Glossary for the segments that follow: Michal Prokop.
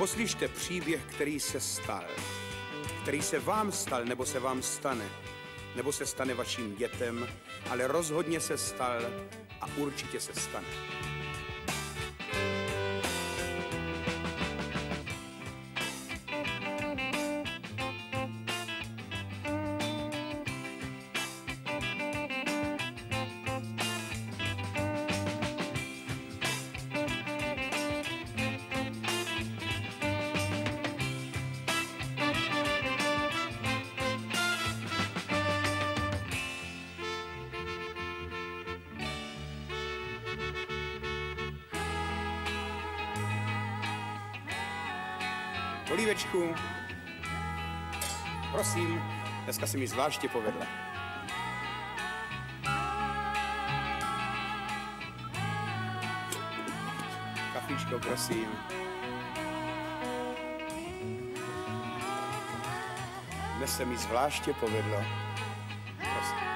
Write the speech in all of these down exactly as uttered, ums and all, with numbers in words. Poslyšte příběh, který se stal, který se vám stal, nebo se vám stane, nebo se stane vašim dětem, ale rozhodně se stal a určitě se stane. Olívečku, prosím, dneska se mi zvláště povedla. Kafičko, prosím. Dnes se mi zvláště povedlo. Prosím.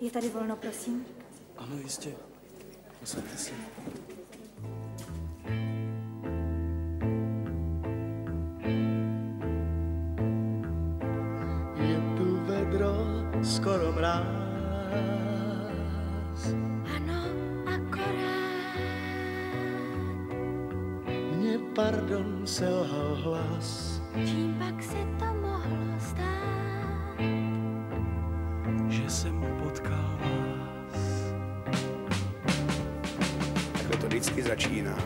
Je tady volno, prosím? Ano, jistě. Posaďte se. Je tu vedro, skoro mráz. Ano, akorát. Mně, pardon, selhal hlas. Čím pak se to mohlo stát? Že jsem potkal vás. Takhle to vždycky začíná.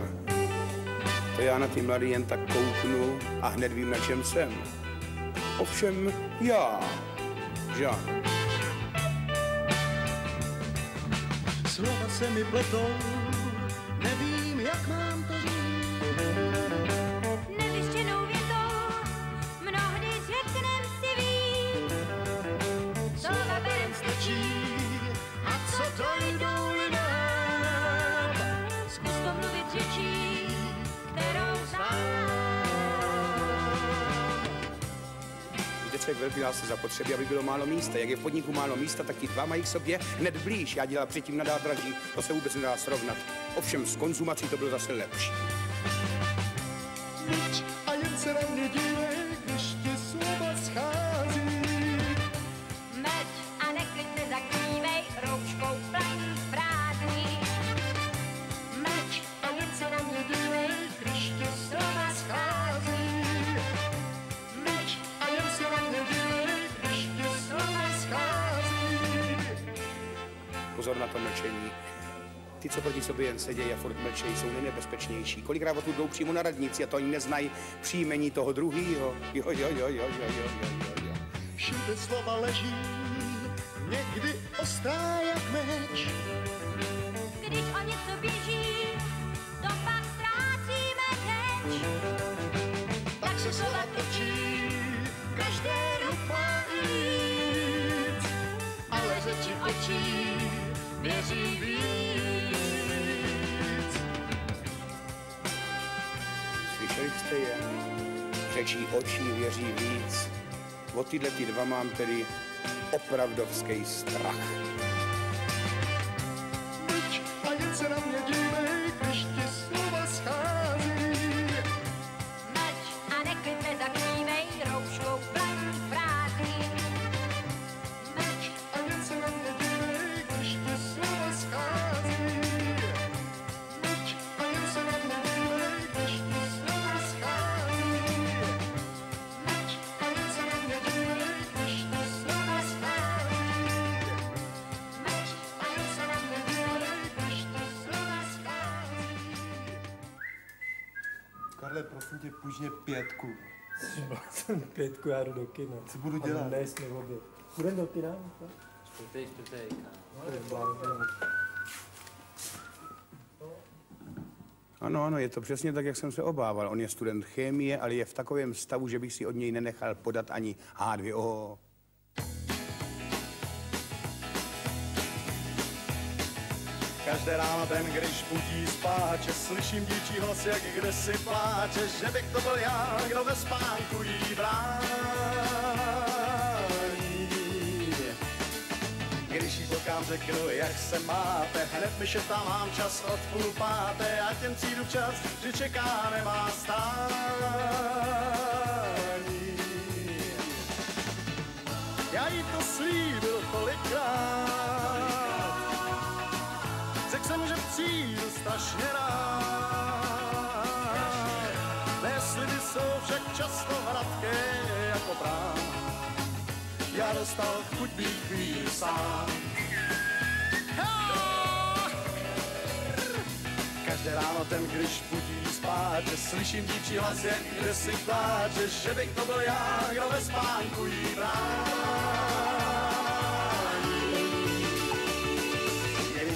To já na ty mladý jen tak kouknu a hned vím, na čem jsem. Ovšem já, Žán. Slova se mi pletou, nevím, jak mám to říct. Velký nás se zapotřebí, aby bylo málo místa. Jak je v podniku málo místa, tak ti dva mají k sobě hned blíž. Já dělal předtím na nádraží, to se vůbec nedá srovnat. Ovšem s konzumací to bylo zase lepší. Nič a jen se na mě dívej, když ti slova schází. Meď a neklidně zakrývej, rouškou planí prázdní. Meď a jen se na mě dívej, když ti slova schází. Pozor na to mlčení. Ty, co proti sobě jen sedějí a furt mlčejí, jsou nejnebezpečnější. Kolikrát o tu jdou přímo na radnici a to ani neznají příjmení toho druhýho. Jo, jo, jo, jo, jo, jo, jo, jo. Všude slova leží, někdy ostrá jak meč. Když o něco běží, to pak ztrácíme řeč. Tak se slova točí, každé rupa víc, ale řeči očí věří víc. Slyšeli jste je? Řečí očí věří víc. O tyhle ty dva mám tedy opravdovský strach. Nič a jen se na mě dívej, když ti slova schází. Meč a neklidně zakrývej, rouškou planí prázdný. Meč a jen se na mě dívej, když ti slova schází. Meč a jen se na mě dívej, když ti slova schází. Meč a jen se na mě dívej, když ti slova schází. Meč a jen se na mě dívej, když ti slova schází. Karle, prosím tě, půjď mě pětku. Třeba jsem pětku, já jdu do kina. Co budu dělat? Ale ne, jsme v obě. Půjdem do kina? Čtvrtej, čtvrtej. Ano, ano, je to přesně tak, jak jsem se obával. On je student chemie, ale je v takovém stavu, že bych si od něj nenechal podat ani há dvě ó. Každé ráno ten, když budí spáče, slyším díčí hlas, jak kde si pláče, že bych to byl já, kdo ve spánku jí brání. Když jí tlkám, řeknu, jak se máte, hned mi šetá, mám čas od půl páté, a těm přijdu včas, že čeká, nemá stání. Já jí to slíbil tolikrát, že přijdu strašně rád. Mé sliby jsou však často hladké jako prám. Já dostal chuť být chvíli sám. Každé ráno ten, když budí spáče, slyším díčí hlas, jak kde si pláče, že bych to byl já, kdo ve spánku jí brání.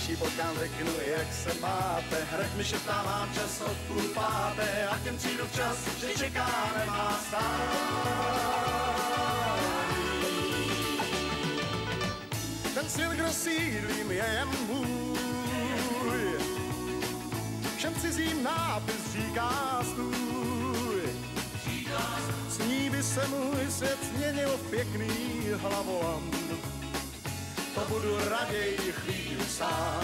Když jí potkám, řeknu, jak se máte, hned mi šeptá, mám čas od půl páté, a těm přijdu včas, že čeká, nemá stání. Ten svět, kdo sídlím, je jen můj, všem cizím nápis říká stůj, s ní by se můj svět změnil v pěkný hlavolam. To budu raději chvíli sám.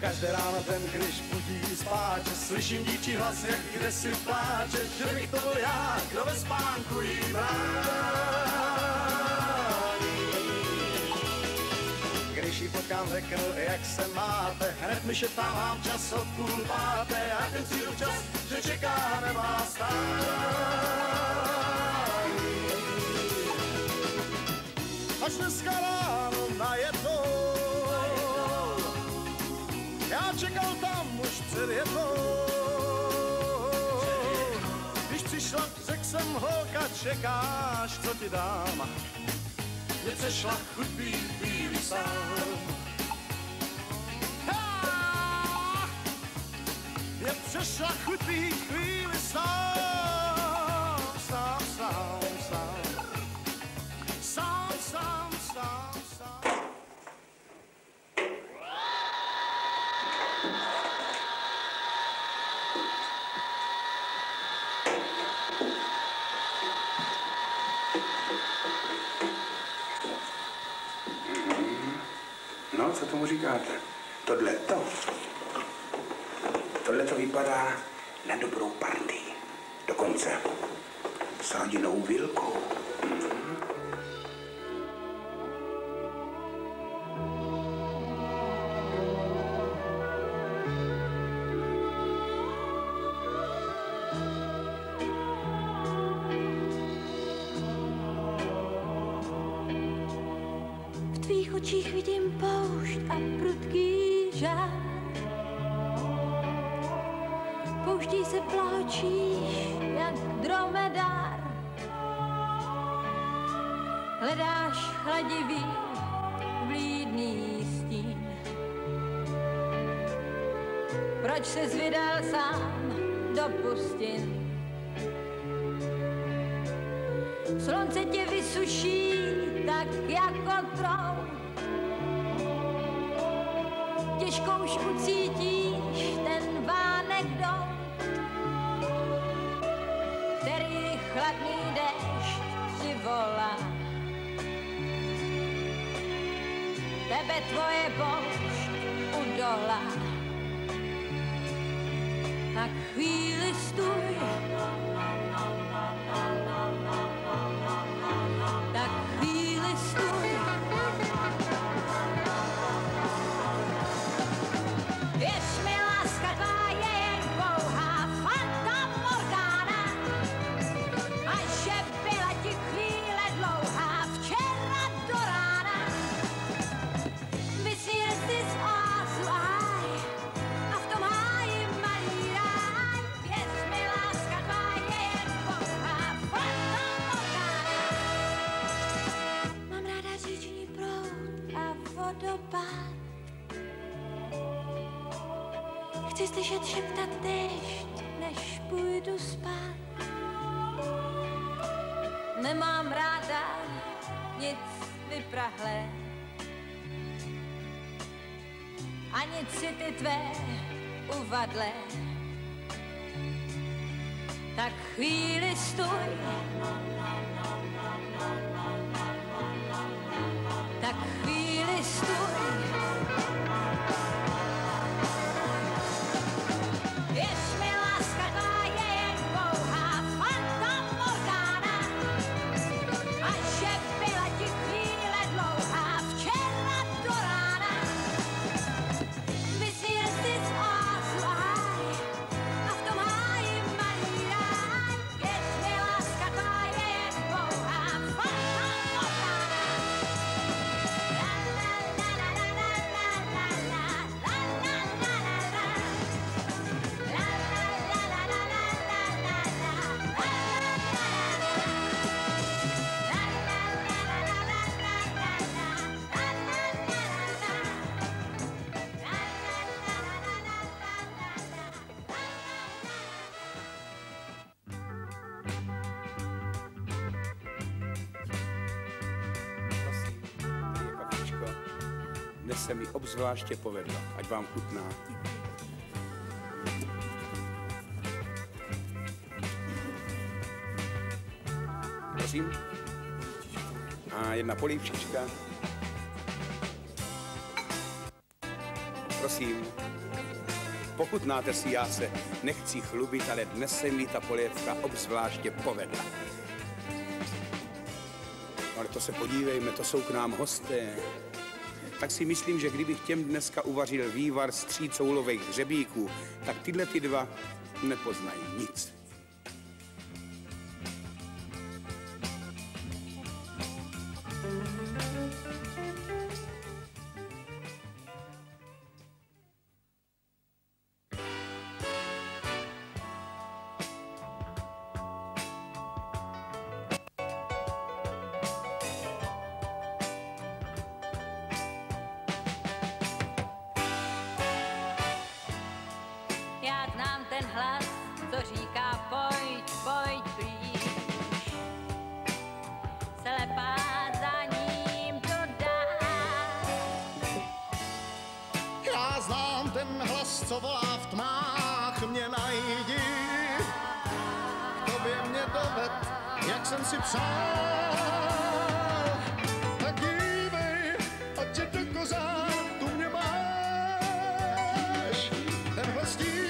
Každé ráno ten, když budí spáče, slyším díčí hlas, jak kde si pláče, že bych to byl já, kdo ve spánku jí brání. Když jí potkám, řeknu, jak se máte, hned mi šeptá, mám čas od půl páté, a ten cíl čas, že čeká, nemá stání. Až dneska ráno najednou, já čekal tam už před jednou. Když přišla, řekl jsem, holka, čekáš, co ti dám. Mě přešla chuť být bílý sám. Mě přešla chuť být bílý sám, sám, sám, sám. No, co tomu říkáte? Tohleto. Tohleto vypadá na dobrou party. Dokonce s rodinou Vilkou. Vidím poušť a prudký žár. Pouští se pláčíš jak dromedár. Hledáš chladivý, blídný stín. Proč ses vydal sám do pustin? Slunce tě vysuší tak jako trou. Těžko už ucítíš ten vánek dom, který chladný déšť přivolá. Tebe tvoje poušť udolá. Tak chvíli stůj, tak chvíli stůj. Chci slyšet šeptat déšť, než půjdu spát. Nemám ráda nic vyprahlé. Ani si ty tvé uvadlé. Tak chvíli stůj, tak chvíli stůj. Dnes se mi obzvláště povedla, ať vám chutná. Prosím. A jedna polívčička. Prosím. Pochutnáte si, já se nechci chlubit, ale dnes se mi ta polévka obzvláště povedla. Ale to se podívejme, to jsou k nám hosté. Tak si myslím, že kdybych těm dneska uvařil vývar z tří coulových hřebíků, tak tyhle ty dva nepoznají nic. Já znám ten hlas, co říká pojď, pojď blíž. Slepá za ním dodá. Já znám ten hlas, co volá v tmách, mě najdi. K tobě mě doved, jak jsem si přál. Tak dívej, ať je to kozák, tu mě máš. Ten hlas dívej,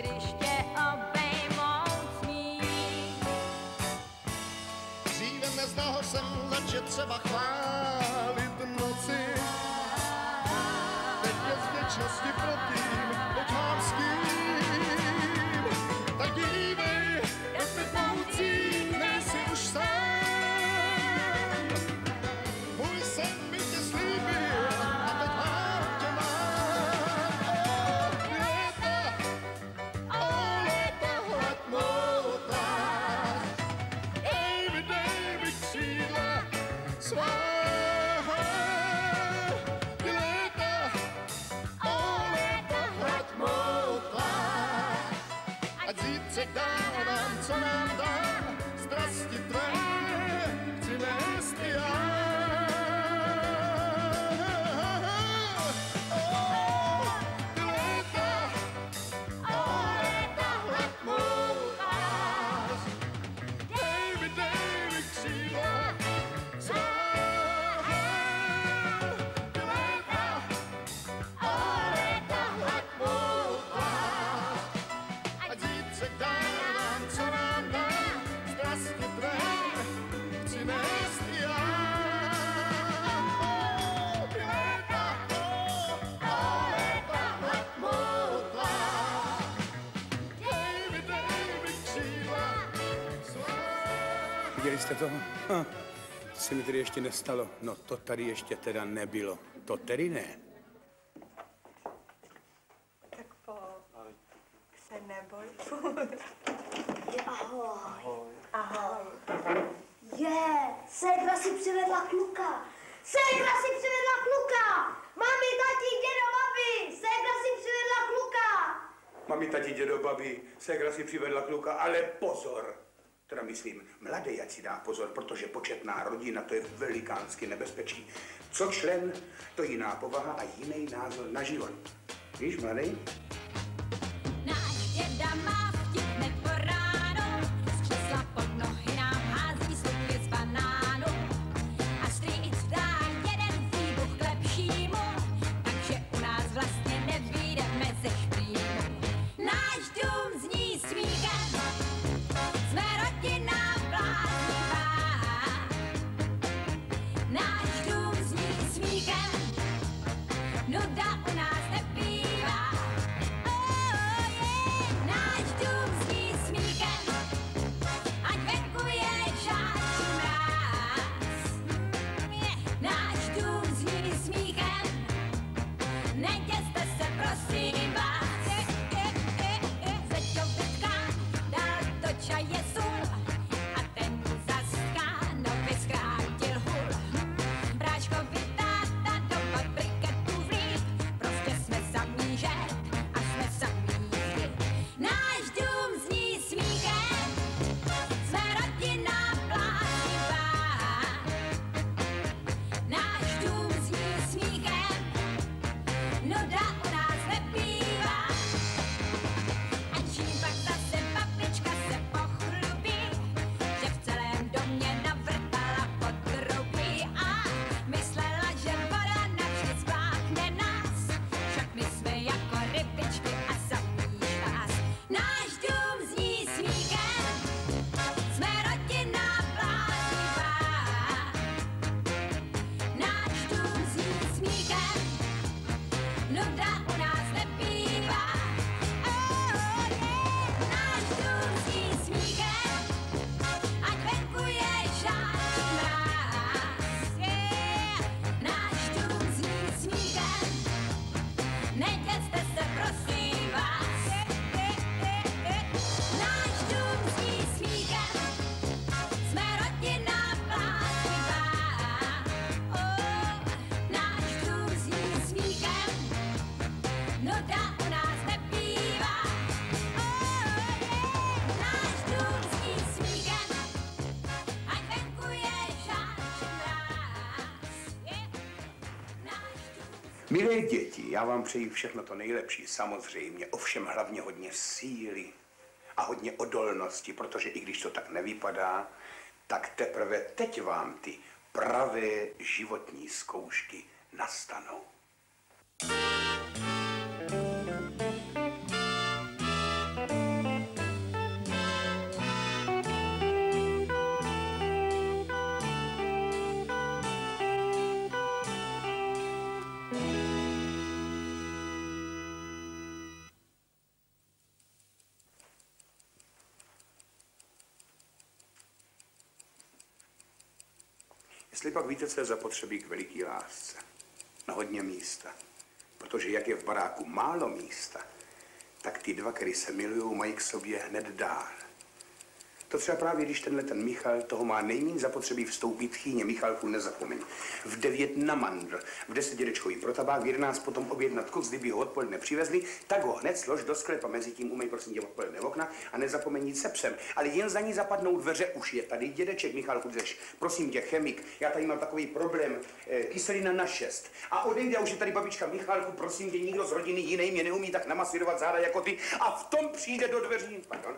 když tě obejmou smích. Dříve neznal jsem, zač je třeba chválit noci. Teď je z věčnosti protím, teď mám s kým. Tak dívej, jak mi poucí, nejsi už sám. Můj sen mi tě slíbil a teď mám tě mám. Od léta, od léta hlad mou tvář. Ej mi dej mi křídla svá. Viděli jste toho? Ha, to se mi tady ještě nestalo. No to tady ještě teda nebylo. To tedy ne. Tak pojď. Se neboj. Ahoj. Ahoj. Ahoj. Je, ségra si přivedla kluka. Ségra si přivedla kluka. Mami, tati, dědo, babi. Ségra si přivedla kluka. Mami, tati, dědo, babi. Ségra si přivedla kluka, ale pozor. Teda myslím, mladý, ať si dá pozor, protože početná rodina, to je velikánsky nebezpečí. Co člen, to jiná povaha a jiný názor na život. Víš, mladý? Náš děda má vtip hned po ráno, z křesla pod nohy nám hází slupě z banánu. A strýc dá jeden výbuch k lepšímu, takže u nás vlastně nevyjdeme ze šprýmu. Náš dům zní smíchem. Milé děti, já vám přeji všechno to nejlepší, samozřejmě, ovšem hlavně hodně síly a hodně odolnosti, protože i když to tak nevypadá, tak teprve teď vám ty pravé životní zkoušky nastanou. Jestli pak víte, co je zapotřebí k veliký lásce, na hodně místa, protože jak je v baráku málo místa, tak ty dva, který se milují, mají k sobě hned dál. To třeba právě, když tenhle ten Michal, toho má nejméně zapotřebí vstoupit chýně. Michalku, nezapomeň. V devět na mandl, v deset dědečko jí pro tabák, v jedenáct potom objednat koks, kdyby ho odpoledne přivezli, tak ho hned slož do sklepa, mezi tím umej prosím tě odpoledne okna a nezapomeň jít se psem. Ale jen za ní zapadnou dveře, už je tady dědeček. Michalku, dřeš, prosím tě, chemik, já tady mám takový problém, eh, kyselina na šest. A odejde, a už je tady babička. Michalku, prosím tě, nikdo z rodiny jiný mě neumí tak namasírovat záda jako ty. A v tom přijde do dveří. Pardon.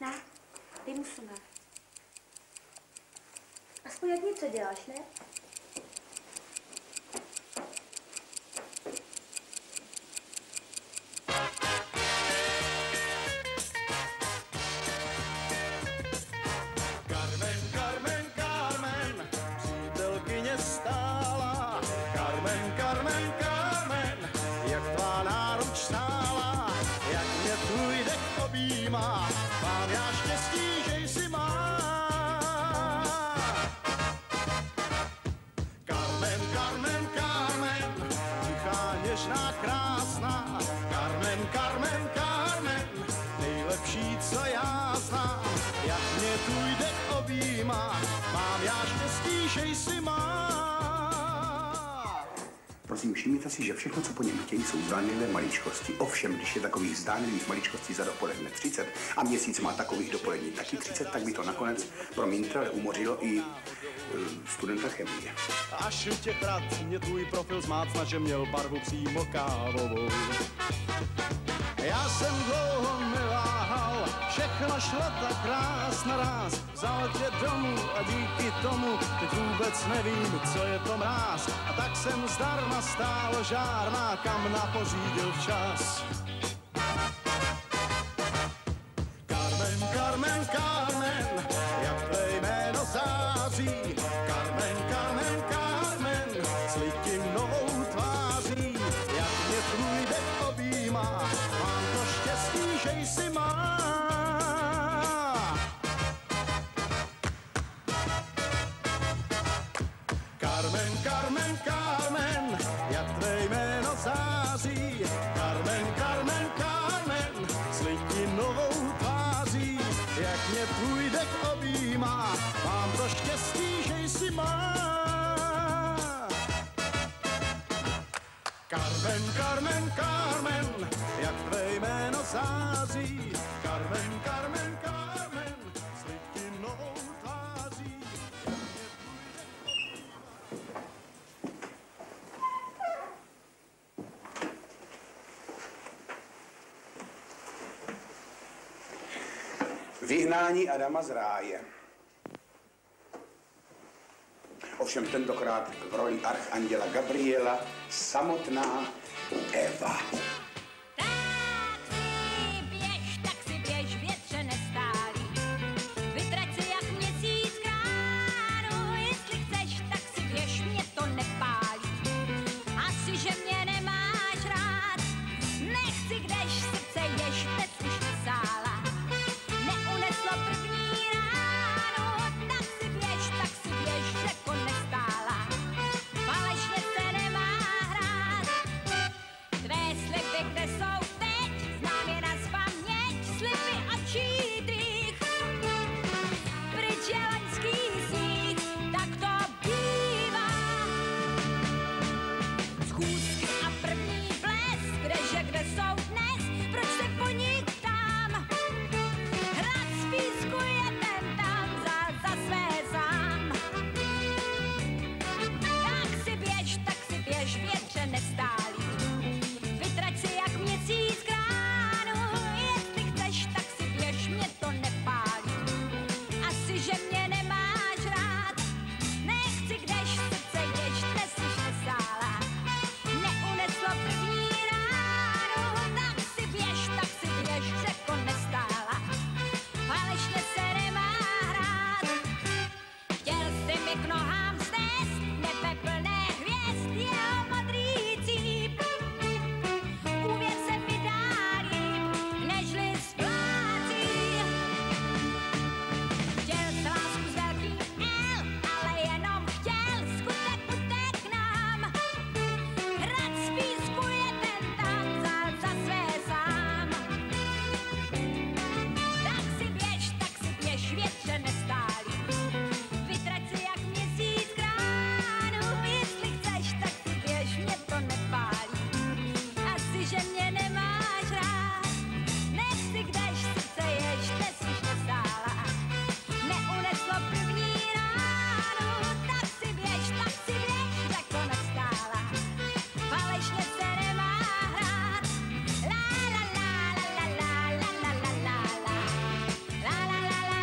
Ne, my musíme. Aspoň od něco děláš, ne? Carmen, Carmen, Carmen, přítelkyně stála. Carmen, Carmen, Carmen, jak tvá náruč stála. Jak mě tvůj dech objímá, mám já štěstí. věčná krásná, Carmen, Carmen, Carmen, nejlepší, co já znám. Jak mě tvůj dech objímá, mám já štěstí, že jsi má. Prosím, všimněte si, že všechno, co po něm chtějí, jsou zdánlivé maličkosti. Ovšem, když je takových zdánlivých maličkostí za dopoledne třicet a měsíc má takových dopolední taky třicet, tak by to nakonec, promiňte, ale umořilo i studenta chemie. Až tě prat, mě tvůj profil zmácna, že měl barvu přímo kávovou. Já jsem dlouho neváhal, všechno šlo tak ráz na ráz. Vzal tě domů a díky tomu teď vůbec nevím, co je to mráz. A tak jsem zdarma stál žárná, kam napořídil včas. Carmen, Carmen, Carmen, jak tvé jméno září. Carmen, Carmen, Carmen, s litím novou tváří. Jak mě tvůj dech objímá, mám to štěstí, že jsi má. Carmen, Carmen, Carmen, jak tvé jméno září. Carmen, Carmen, Carmen, s litím novou tváří. Jak mě tvůj dech objímá, mám to štěstí, že jsi má. Carmen, Carmen, Carmen, jak tvé jméno září. Carmen, Carmen, Carmen, s lidí novou tváří. Vyhnání Adama z ráje. Ovšem tentokrát v roli archanděla Gabriela samotná Eva. Tak si běž, tak si běž, větře nestálý. Vytrať si jak měsíc kránu, jestli chceš, tak si běž, mě to nepálí. Asi, že mě nemáš rád, nechci, kdež srdce ješ, neslyš sála. Neuneslo první ráno, tak si běž, tak si běž, řeko nestála. Falešně se nemá hrát. Tvé sliby, kde jsou teď, znám je nazpaměť, sliby očí dých. Pryč je loňský sníh, tak to bývá. Schůzky a první blesk, kdeže kde jsou dnes, proč se po nich ptám? Hlad z písku je ten tam, za, za své sám. Tak si běž, tak si běž, větře nestálý. Vytrať si jak měsíc kránu, jestli chceš, tak si běž, mě to nepálí. Asi, že mě nemáš rád, nechci, kdež srdce jež, neslyš nesála. Neuneslo první ráno, tak si běž, tak si běž, řeko nestála. Falešně se nemá hrát. Chtěl jsi mi k nohám vznést nebe plné hvězd, jeho modrý cíp. Úvěr se mi dá líp, nežli splácí. Chtěl jsi lásku s velkým L, ale jenom chtěl, skutek utek nám. Hrad z písku je ten tam, za, za své sám. Tak si běž, tak si běž, větře nestálý. Vytrať si jak měsíc kránu, jestli chceš, tak si běž, mě to nepálí. Asi, že mě nemáš rád, nechci, kdež srdce jež, nesíš nestála. Neuneslo první ráno, tak si běž, tak si běž, jako nestála. Falešně se nemá hrát. La la la la la la la la la la. La la la la la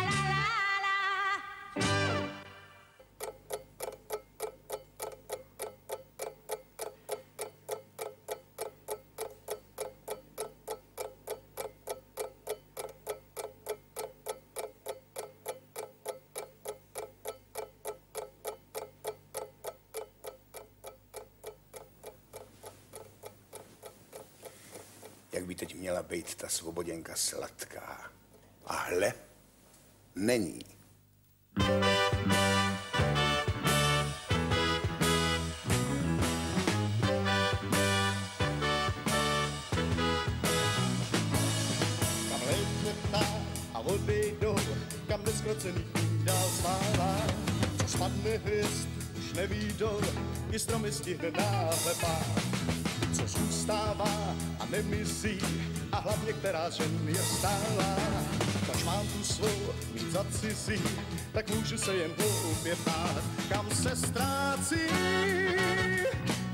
la la. Jak by teď měla být ta svoboděnka sladká. A hle, není. stoprocentní dál smává. Co spadne hvězd, už neví dol, i stromy stihne náhle pád. Co zůstává a nemizí, a hlavně která žen je stálá. Kaž mám tu svou, mít za cizí, tak můžu se jen hloupě ptát. Kam se ztrácí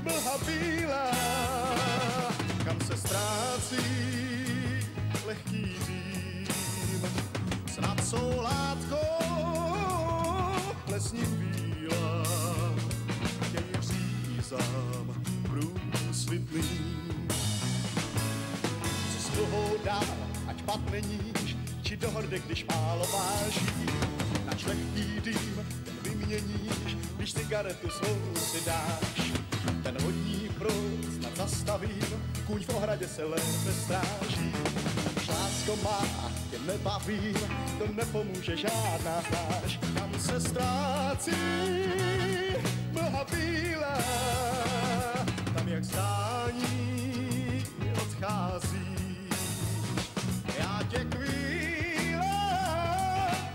mlha bílá, kam se ztrácí lehký dým, snad jsou látkou lesním bíla, jejich řízám průsvitným. Co s dlouhou dál, ať padne níž, či do hordy, když málo váží, nač lehký dým, ten vyměníš, když cigaretu svou si dáš. Ten hodní proud snad zastavím, kůň v ohradě se lépe stráží. Lásko má, tě nebavím, to nepomůže žádná pláž. Kam se ztrácí mlha bílá, tam jak zdání odchází. Já tě chvíle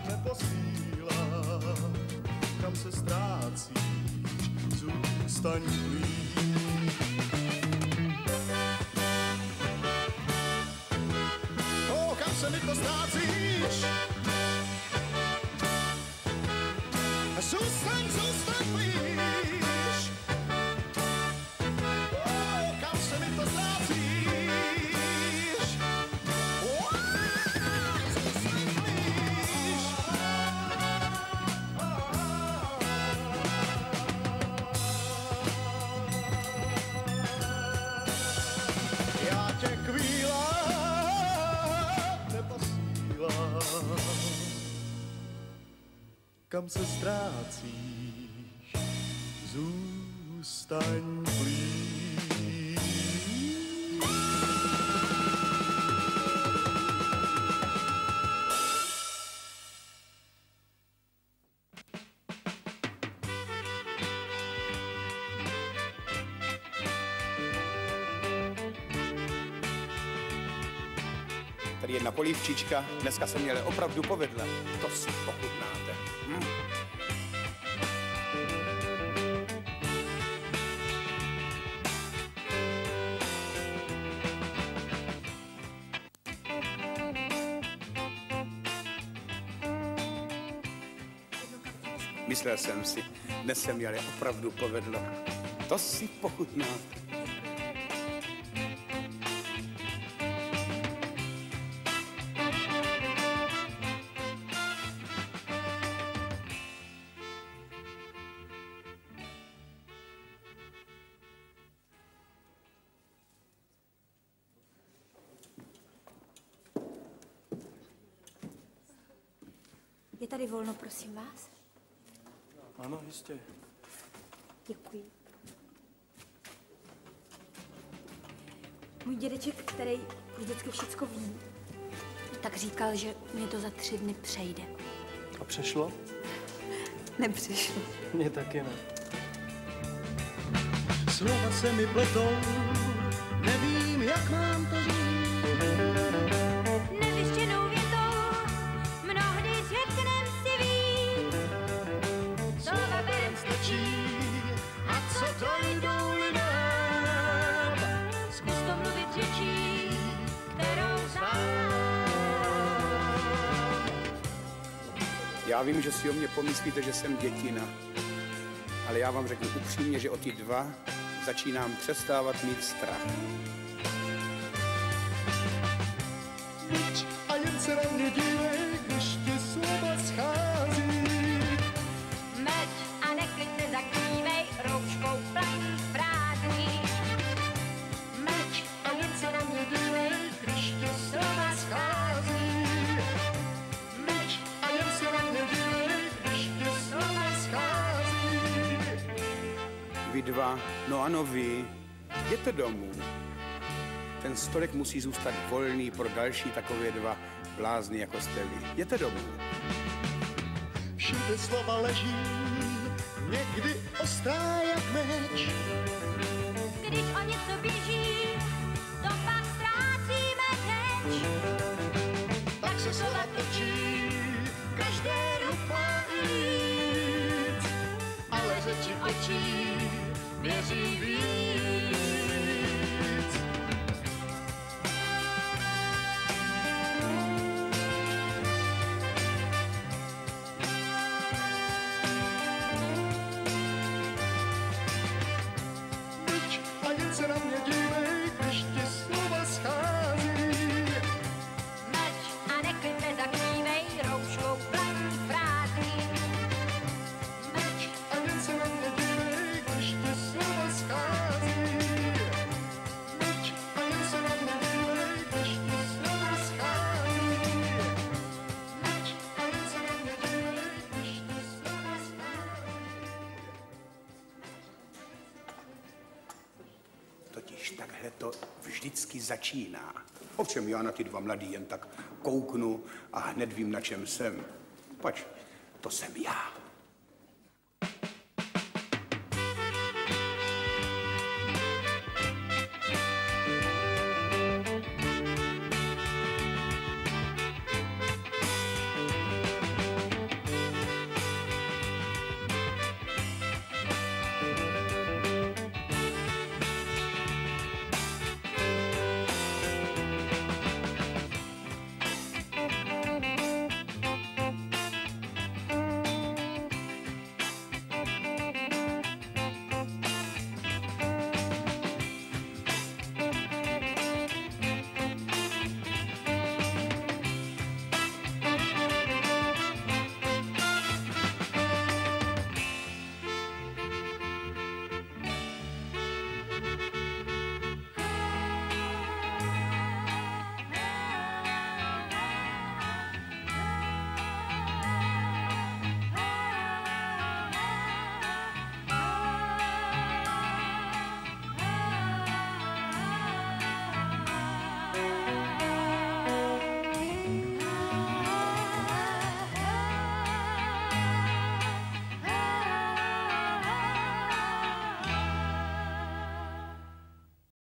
neposílám, kam se ztrácíš, zůstaň blíž. Kam se mi to ztrácíš? Zůstaň, zůstaň blíž. Oh, kam se mi to ztrácíš? Oh, zůstaň blíž. Já tě chvíla kam se ztrácíš, zůstaň blíž. Tady jedna polívčička, dneska se měle opravdu povedla. To si pochutnáte. Hm. Myslel jsem si, dnes se měle opravdu povedlo. To si pochutnáte. Je tady volno, prosím vás? Ano, jistě. Děkuji. Můj dědeček, který vždycky všecko ví, tak říkal, že mě to za tři dny přejde. A přešlo? Nepřešlo. Mně taky ne. Slova se mi pletou, nevím, jak mám to říct. Já vím, že si o mě pomyslíte, že jsem dětina, ale já vám řeknu upřímně, že o ty dva začínám přestávat mít strach. Nič a jen se na mě dívej, když ti slova schází. Mlč a neklidně zakrývej, rouškou plný prázdný. Mlč a jen se na mě dívej, když ti slova schází. Vy dva, no ano vy, jděte domů. Ten stolek musí zůstat volný pro další takové dva blázny, jako jste vy. Jděte domů. Všude slova leží, někdy ostrá jak meč. Když o něco běží, to pak ztrácíme řeč. Tak se slova točí, každé Totiž takhle to vždycky začíná. Ovšem já na ty dva mladý jen tak kouknu a hned vím, na čem jsem. Pač, to jsem já.